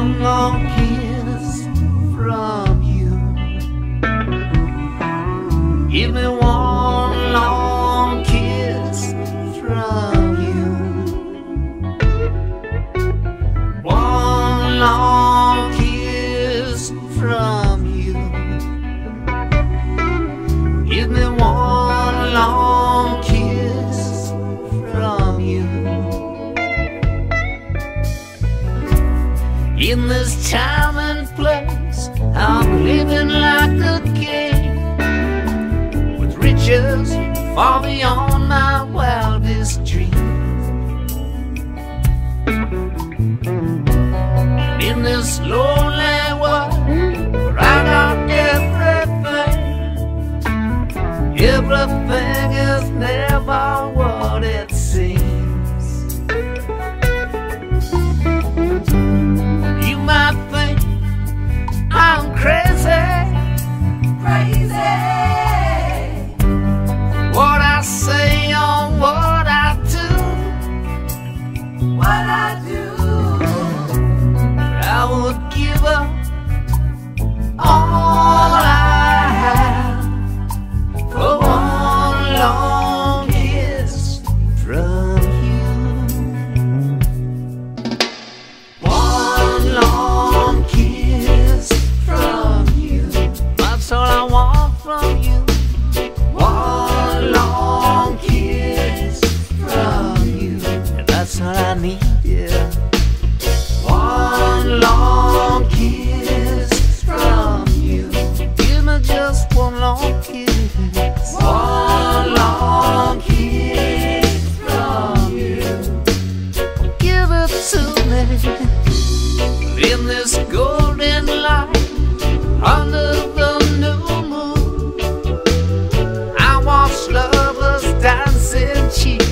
long, long kiss from you. Give me one long kiss from you. One long kiss from you. Give me one long kiss from you. In this time and place, I'm living like a king, with riches far beyond my wildest dreams. In this lonely world, where I got everything, everything is never what it seems. In this golden light, under the new moon, I watch lovers dancing cheek.